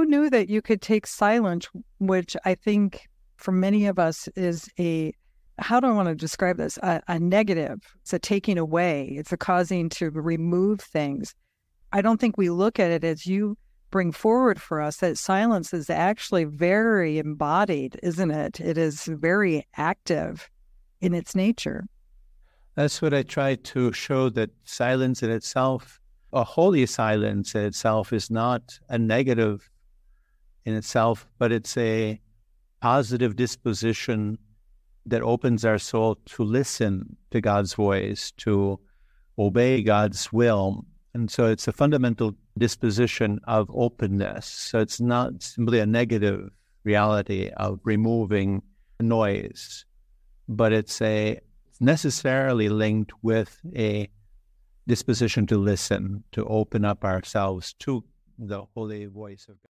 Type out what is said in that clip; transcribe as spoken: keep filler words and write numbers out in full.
who knew that you could take silence, which I think for many of us is a, how do I want to describe this? A, a negative. It's a taking away. It's a causing to remove things. I don't think we look at it as you bring forward for us that silence is actually very embodied, isn't it? It is very active in its nature. That's what I try to show, that silence in itself, a holy silence in itself, is not a negative in itself, but it's a positive disposition that opens our soul to listen to God's voice, to obey God's will. And so it's a fundamental disposition of openness. So it's not simply a negative reality of removing noise, but it's a it's necessarily linked with a disposition to listen, to open up ourselves to the holy voice of God.